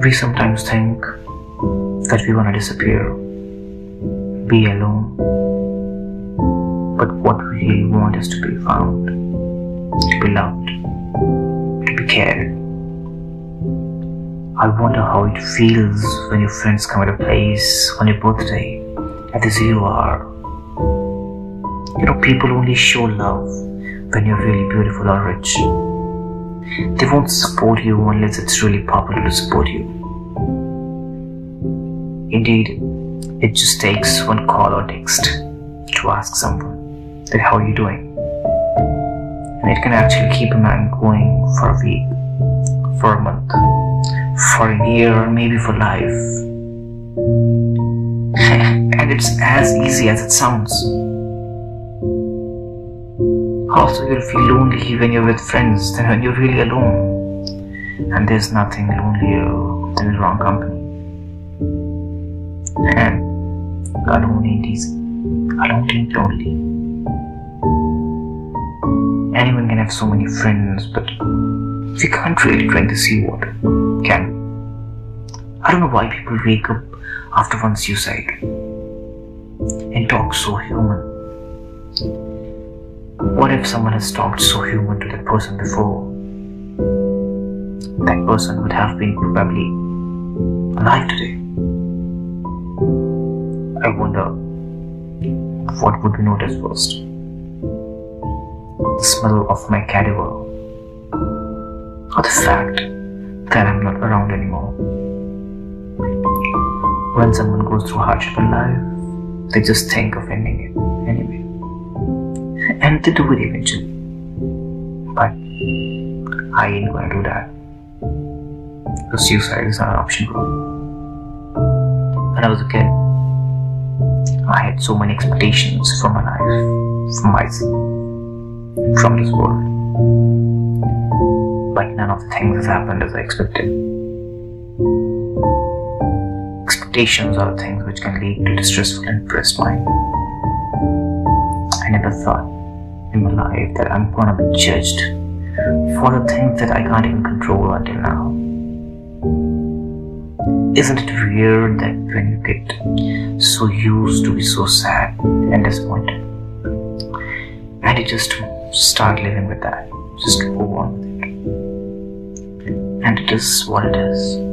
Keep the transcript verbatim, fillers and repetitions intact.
We sometimes think that we want to disappear, be alone, but what we really want is to be found, to be loved, to be cared. I wonder how it feels when your friends come at a place on your birthday at the zero hour. You know, people only show love when you're really beautiful or rich. They won't support you unless it's really popular to support you. Indeed, it just takes one call or text to ask someone that how are you doing, and it can actually keep a man going for a week, for a month, for a year, or maybe for life. And it's as easy as it sounds. Also, you'll feel lonely when you're with friends than when you're really alone. And there's nothing lonelier than the wrong company. And alone ain't easy. Alone ain't lonely. Anyone can have so many friends, but we can't really drink the seawater, can we? I don't know why people wake up after one suicide and talk so human. What if someone has talked so human to that person before? That person would have been probably alive today. I wonder what would be noticed first. The smell of my cadaver, or the fact that I'm not around anymore. When someone goes through hardship in life, they just think of ending it anyway. And they do it eventually. But I ain't gonna do that. Because suicide is not an option, bro. When I was a kid, I had so many expectations from my life, from myself, from this world. But none of the things have happened as I expected. Expectations are the things which can lead to distressful and depressed mind. I never thought in my life that I'm gonna be judged for the things that I can't even control until now. Isn't it weird that when you get so used to be so sad and disappointed, and you just start living with that, just go on with it, and it is what it is.